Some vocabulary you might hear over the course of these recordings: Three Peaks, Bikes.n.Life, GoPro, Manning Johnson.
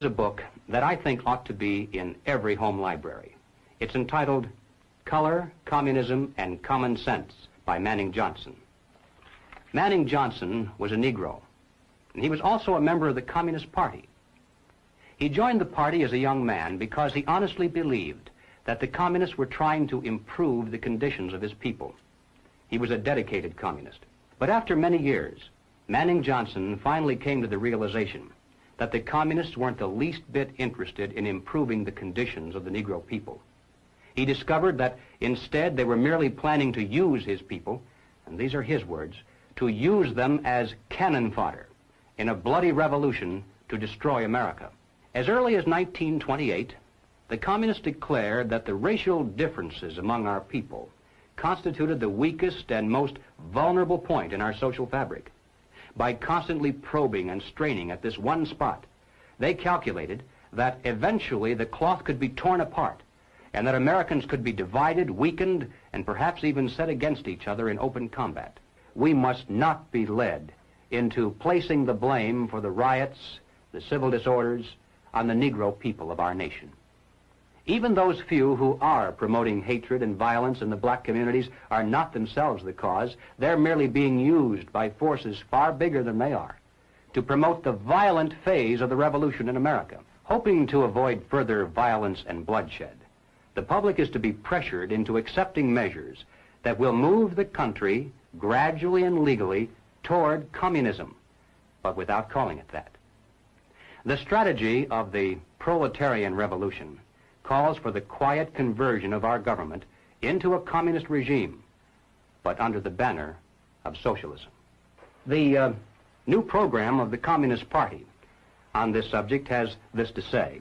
Is a book that I think ought to be in every home library. It's entitled Color, Communism, and Common Sense by Manning Johnson. Manning Johnson was a Negro, and he was also a member of the Communist Party. He joined the party as a young man because he honestly believed that the communists were trying to improve the conditions of his people. He was a dedicated communist. But after many years, Manning Johnson finally came to the realization that the communists weren't the least bit interested in improving the conditions of the Negro people. He discovered that instead they were merely planning to use his people, and these are his words, to use them as cannon fodder in a bloody revolution to destroy America. As early as 1928, the communists declared that the racial differences among our people constituted the weakest and most vulnerable point in our social fabric. By constantly probing and straining at this one spot, they calculated that eventually the cloth could be torn apart and that Americans could be divided, weakened, and perhaps even set against each other in open combat. We must not be led into placing the blame for the riots, the civil disorders, on the Negro people of our nation. Even those few who are promoting hatred and violence in the black communities are not themselves the cause. They're merely being used by forces far bigger than they are to promote the violent phase of the revolution in America. Hoping to avoid further violence and bloodshed, the public is to be pressured into accepting measures that will move the country gradually and legally toward communism, but without calling it that. The strategy of the proletarian revolution calls for the quiet conversion of our government into a communist regime, but under the banner of socialism. The new program of the Communist Party on this subject has this to say.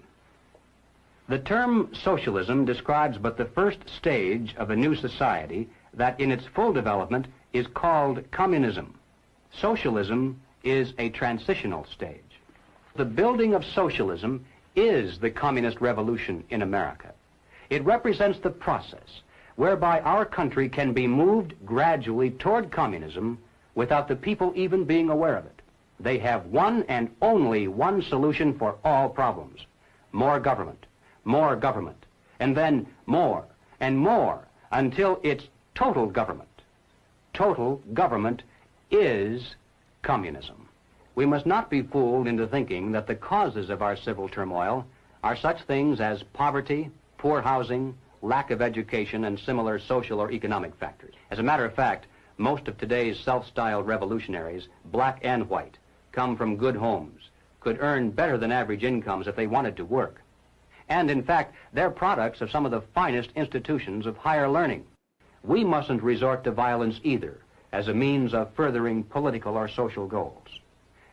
The term socialism describes but the first stage of a new society that in its full development is called communism. Socialism is a transitional stage. The building of socialism is the communist revolution in America. It represents the process whereby our country can be moved gradually toward communism without the people even being aware of it. They have one and only one solution for all problems: more government, and then more and more until it's total government. Total government is communism. We must not be fooled into thinking that the causes of our civil turmoil are such things as poverty, poor housing, lack of education, and similar social or economic factors. As a matter of fact, most of today's self-styled revolutionaries, black and white, come from good homes, could earn better than average incomes if they wanted to work. And in fact, they're products of some of the finest institutions of higher learning. We mustn't resort to violence either as a means of furthering political or social goals.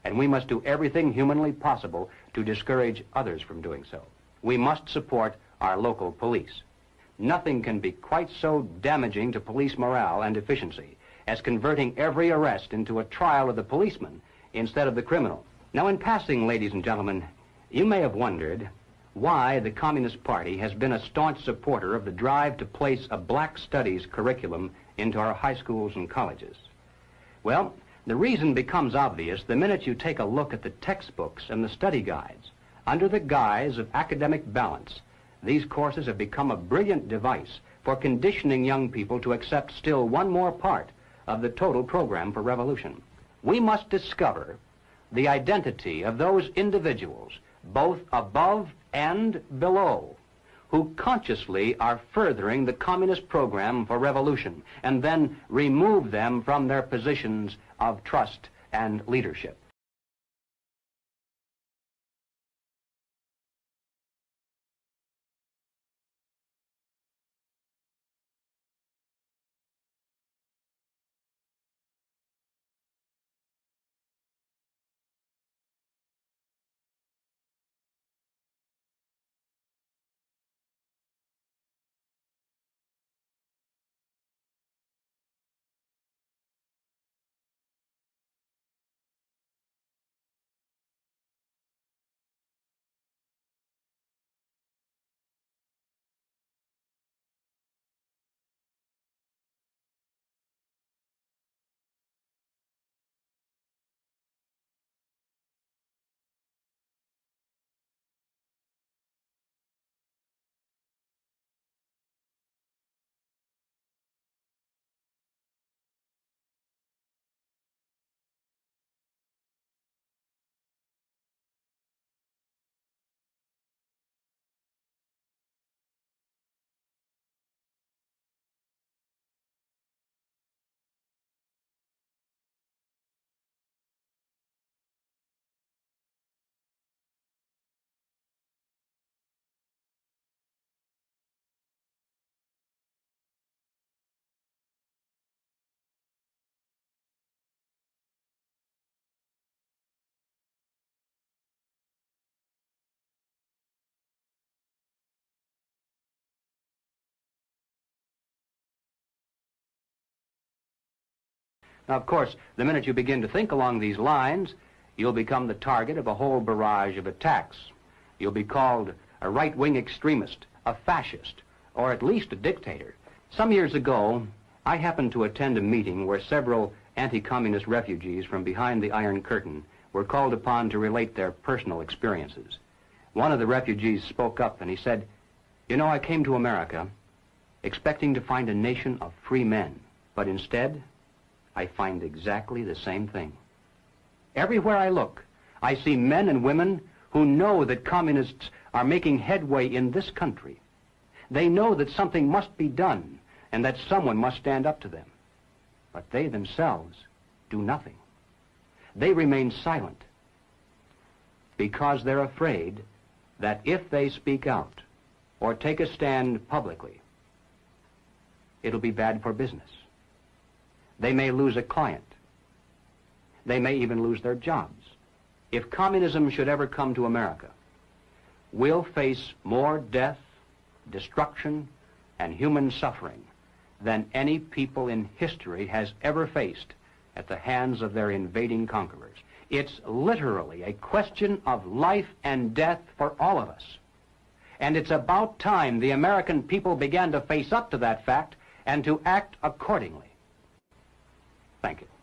And we must do everything humanly possible to discourage others from doing so. We must support our local police. Nothing can be quite so damaging to police morale and efficiency as converting every arrest into a trial of the policeman instead of the criminal. Now, in passing, ladies and gentlemen, you may have wondered why the Communist Party has been a staunch supporter of the drive to place a black studies curriculum into our high schools and colleges. Well, the reason becomes obvious the minute you take a look at the textbooks and the study guides. Under the guise of academic balance, these courses have become a brilliant device for conditioning young people to accept still one more part of the total program for revolution. We must discover the identity of those individuals, both above and below, who consciously are furthering the communist program for revolution, and then remove them from their positions of trust and leadership. Now, of course, the minute you begin to think along these lines, you'll become the target of a whole barrage of attacks. You'll be called a right-wing extremist, a fascist, or at least a dictator. Some years ago, I happened to attend a meeting where several anti-communist refugees from behind the Iron Curtain were called upon to relate their personal experiences. One of the refugees spoke up and he said, "You know, I came to America expecting to find a nation of free men, but instead, I find exactly the same thing. Everywhere I look, I see men and women who know that communists are making headway in this country. They know that something must be done and that someone must stand up to them. But they themselves do nothing. They remain silent because they're afraid that if they speak out or take a stand publicly, it'll be bad for business. They may lose a client. They may even lose their jobs. If communism should ever come to America, we'll face more death, destruction, and human suffering than any people in history has ever faced at the hands of their invading conquerors. It's literally a question of life and death for all of us. And it's about time the American people began to face up to that fact and to act accordingly. Thank you.